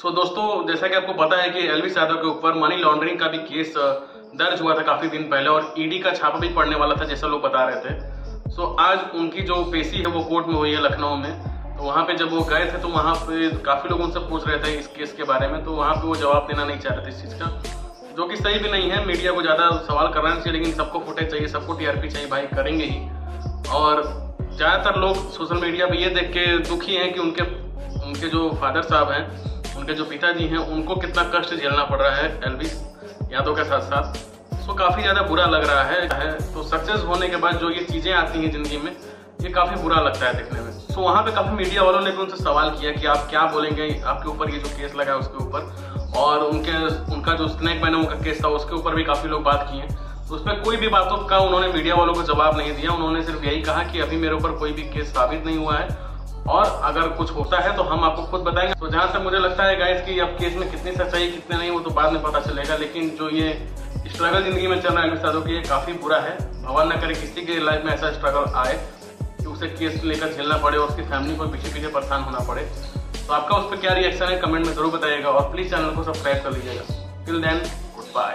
सो दोस्तों, जैसा कि आपको पता है कि एल्विश यादव के ऊपर मनी लॉन्ड्रिंग का भी केस दर्ज हुआ था काफ़ी दिन पहले और ईडी का छापा भी पड़ने वाला था जैसा लोग बता रहे थे। सो आज उनकी जो पेशी है वो कोर्ट में हुई है लखनऊ में। तो वहाँ पे जब वो गए थे तो वहाँ पे काफ़ी लोग उनसे पूछ रहे थे इस केस के बारे में, तो वहाँ पे वो जवाब देना नहीं चाह रहे थे इस चीज़ का, जो कि सही भी नहीं है। मीडिया को ज़्यादा सवाल करना चाहिए, लेकिन सबको फुटेज चाहिए, सबको टीआरपी चाहिए, भाई करेंगे ही। और ज़्यादातर लोग सोशल मीडिया पर ये देख के दुखी हैं कि उनके जो फादर साहब हैं, उनके जो पिताजी हैं, उनको कितना कष्ट झेलना पड़ रहा है एल्विश यादव के साथ साथ। सो काफ़ी ज़्यादा बुरा लग रहा है। तो सक्सेस होने के बाद जो ये चीज़ें आती हैं ज़िंदगी में, ये काफ़ी बुरा लगता है देखने में। सो वहाँ पे काफ़ी मीडिया वालों ने भी उनसे सवाल किया कि आप क्या बोलेंगे आपके ऊपर ये जो केस लगा है उसके ऊपर, और उनका जो स्नैक मैन उनका केस था उसके ऊपर भी काफ़ी लोग बात किए। तो उस पर कोई भी बातों का उन्होंने मीडिया वालों को जवाब नहीं दिया। उन्होंने सिर्फ यही कहा कि अभी मेरे ऊपर कोई भी केस साबित नहीं हुआ है और अगर कुछ होता है तो हम आपको खुद बताएंगे। तो जहाँ तक मुझे लगता है गाइस कि अब केस में कितनी सच्चाई कितने नहीं वो तो बाद में पता चलेगा, लेकिन जो ये स्ट्रगल जिंदगी में चल रहा है एल्विश यादव की, ये काफ़ी बुरा है। भगवान न करे किसी के लाइफ में ऐसा स्ट्रगल आए कि उसे केस लेकर झेलना पड़े और उसकी फैमिली को पीछे पीछे परेशान होना पड़े। तो आपका उस पर क्या रिएक्शन है कमेंट में ज़रूर बताइएगा और प्लीज़ चैनल को सब्सक्राइब कर लीजिएगा। Till then, good bye.